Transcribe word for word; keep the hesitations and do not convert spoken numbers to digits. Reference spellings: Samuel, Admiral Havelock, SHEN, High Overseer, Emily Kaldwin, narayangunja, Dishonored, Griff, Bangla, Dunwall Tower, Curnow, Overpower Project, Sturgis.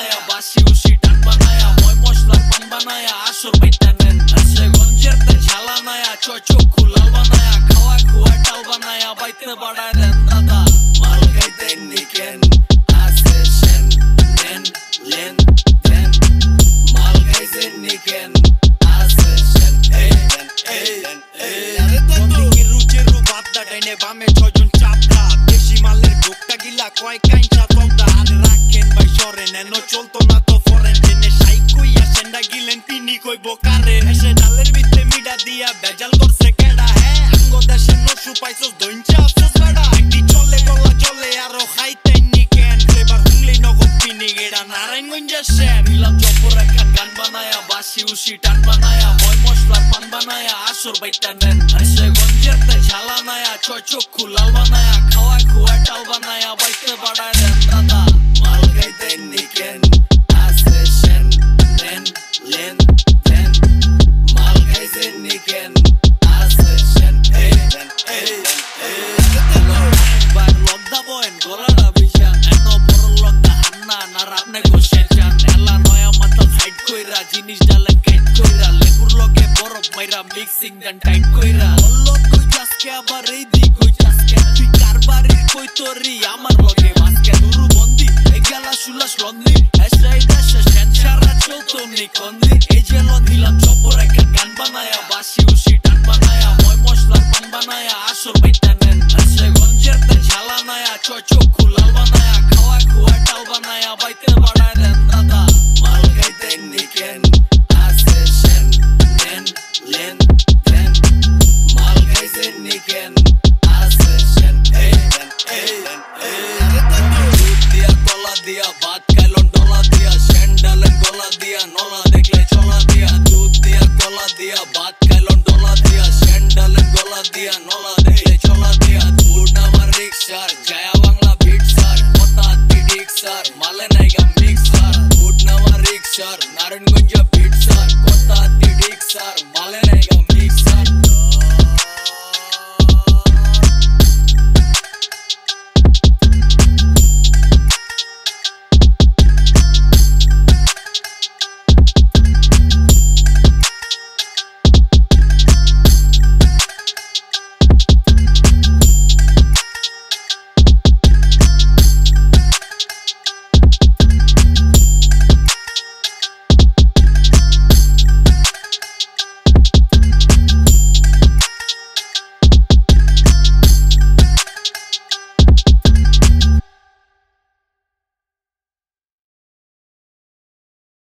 बनाया, बासी उसी टन बनाया, मोय मोशला पन बनाया, आसुर भी तनन ऐसे गंजर ते झाला नया, चोचो खुला बनाया, खवा खुआ टल बनाया, बैठने बड़ा रहना था माल गई दिन निकन आसे शेन नेन लेन देन माल गई दिन निकन आसे शेन ए ए ए बंदी की रुचे रु बात ना डैने बामे छोजुन चापला देशी मालर गोक्ता गिला कोई काई no cholto na to foreign jene shaiko ya shenda gilen pini koi bokare eshe daler bitte mida dia bejal korse keda hai ango deshe no shu paisos doincha afsos bada ekti chole gola chole aro khaite niken flavor hungli no go pini geda narayangunja shen nilam jopor ekta gan banaya basi ushi tan banaya moy moshlar pan banaya asur baitanen eshe gonjer te jhala naya chocho khulal banaya khawa khuwa tal banaya baite bada renda mal gai den niken aase shen nen len ten mal gai den niken aase shen ey nen ey bar log da boen gorada bisha eto bor log da anna nar apne khushe chan ela noya matal side koira jinish dale kait koira lebur loge borob maira mixing dan tight koira bollo koi jaske abar ei di koi jaske tu karbari koi tori amar loge baske duru bondi Sulas londi, esai dasha shen chara choto nikondi. Eje londi lam chopor ekkan gan banaya, basi ushi tan banaya, moy moshlar pan banaya, asur baitanen. Esai gonjer te jhala naya, chocho khulal banaya, khawa khua tal banaya, baite bada renda da. Mal gai den niken, aase shen nen len ten. Mal gai den niken, aase shen ey nen ey nen ey. दिया बात का लंडोला दिया शेंडल गोला दिया नोला देखले चोला दिया दूध दिया कोला दिया बात का लंडोला दिया शेंडल गोला दिया नोला देखले चोला दिया पूर्णा मरिक सर जया बांग्ला बीट सर पता टिडिक सर माले नायगा मिक्स सर पूर्णा मरिक सर नारायणगंज